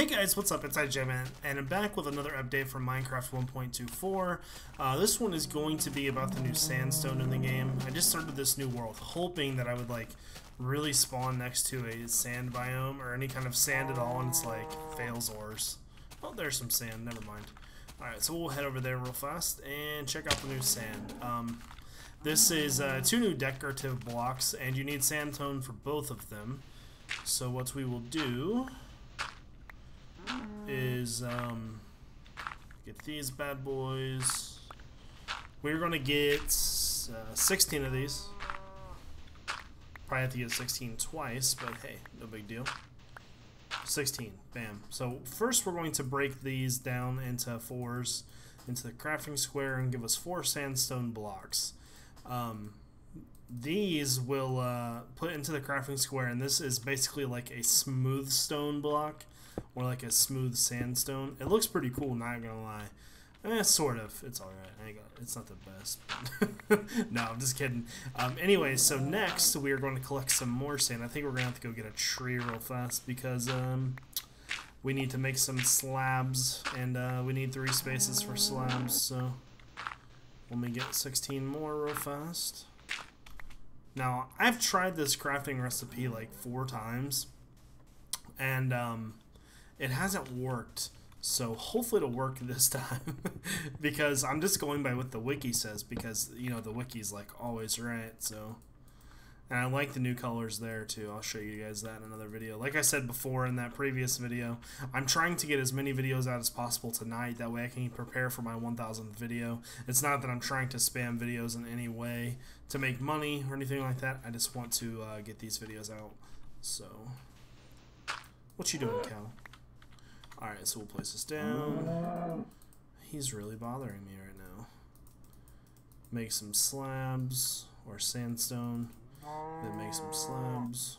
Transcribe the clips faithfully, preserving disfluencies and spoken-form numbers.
Hey guys, what's up? It's iJevin, and I'm back with another update from Minecraft one point two four. Uh, this one is going to be about the new sandstone in the game. I just started this new world, hoping that I would like really spawn next to a sand biome or any kind of sand at all, and it's like fails ores. Oh, there's some sand. Never mind. All right, so we'll head over there real fast and check out the new sand. Um, this is uh, two new decorative blocks, and you need sandstone for both of them. So what we will do is um, get these bad boys. We're gonna get uh, sixteen of these. Probably have to get sixteen twice, but hey, no big deal. sixteen, bam. So first we're going to break these down into fours, into the crafting square, and give us four sandstone blocks. Um, these will uh, put into the crafting square, and this is basically like a smooth stone block. Or like a smooth sandstone. It looks pretty cool, not gonna lie. Eh, sort of. It's alright. It's not the best. No, I'm just kidding. Um, anyway, so next we are going to collect some more sand. I think we're gonna have to go get a tree real fast because um, we need to make some slabs, and uh, we need three spaces for slabs. So let me get sixteen more real fast. Now, I've tried this crafting recipe like four times, and um, it hasn't worked, so hopefully it'll work this time. Because I'm just going by what the wiki says, because you know the wiki's like always right. So, and I like the new colors there too. I'll show you guys that in another video. Like I said before in that previous video, I'm trying to get as many videos out as possible tonight, that way I can prepare for my one thousandth video. It's not that I'm trying to spam videos in any way to make money or anything like that. I just want to uh, get these videos out. So what you doing, Cal? Alright, so we'll place this down. He's really bothering me right now. Make some slabs, or sandstone, then make some slabs.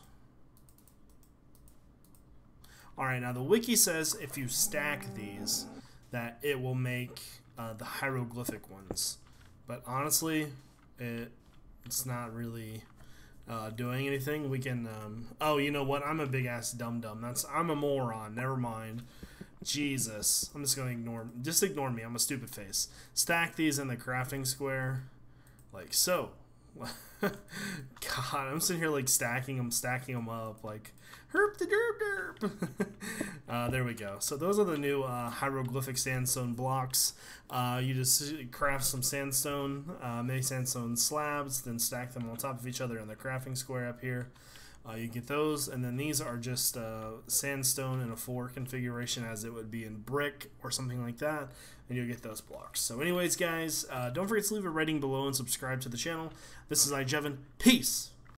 Alright, now the wiki says if you stack these, that it will make uh, the hieroglyphic ones. But honestly, it it's not really Uh, doing anything. We can um, oh, you know what, I'm a big ass dum-dum. That's I'm a moron, never mind. Jesus, I'm just gonna ignore just ignore me, I'm a stupid face. Stack these in the crafting square like so. God, I'm sitting here like stacking them stacking them up like herp the derp derp. Uh, there we go. So those are the new uh, hieroglyphic sandstone blocks. Uh, you just craft some sandstone, uh, make sandstone slabs, then stack them on top of each other in the crafting square up here. Uh, you get those, and then these are just uh, sandstone in a four configuration, as it would be in brick or something like that, and you'll get those blocks. So anyways, guys, uh, don't forget to leave a rating below and subscribe to the channel. This is iJevin. Peace!